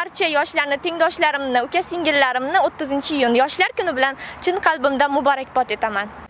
barcha yoshlarni, tengdoshlarimni, uka-singillarimni 30-iyun yoshlar kuni bilan chin qalbimdan muborakbod etaman.